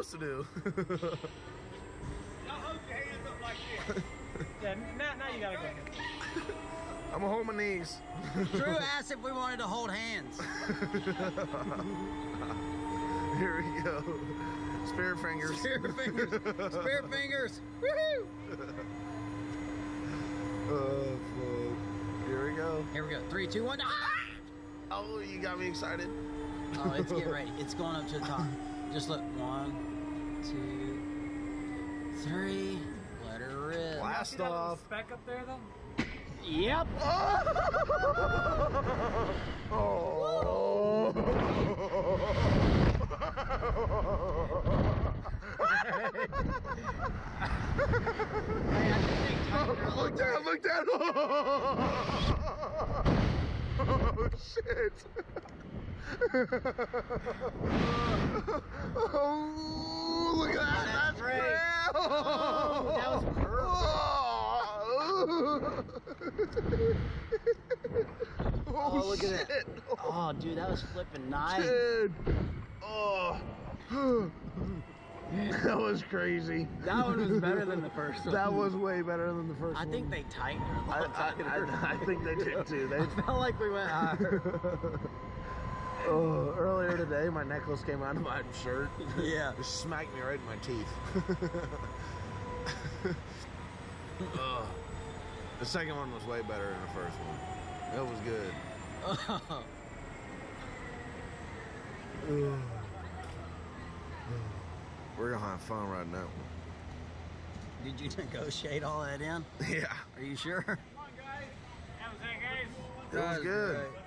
supposed to do. Now hold your hands up like this. Yeah, now you gotta go. I'm gonna hold my knees. Drew asked if we wanted to hold hands. Here we go. Spare fingers. Spare fingers. Spare fingers. Woohoo! Here we go. Here we go. 3, 2, 1. Ah! Oh, you got me excited. Oh, it's getting ready. It's going up to the top. Just look. 1, 2, 3. Let her rip. Blast off. See that speck up there, though? Yep. Oh. Look down! Look down! Oh shit! Oh, look at that! That's great! Oh, that was perfect. Oh, oh look shit. At that. Oh, dude, that was flipping nice. Dude. Oh. That was crazy. That one was better than the first one. That was way better than the first one. I think they tightened her a lot tighter. I think they did too. They felt like we went higher. Oh, earlier today, my necklace came out of my shirt. Yeah. It smacked me right in my teeth. The second one was way better than the first one. That was good. We're gonna have fun riding that one. Did you negotiate all that in? Yeah. Are you sure? Come on, guys. That was good. Great.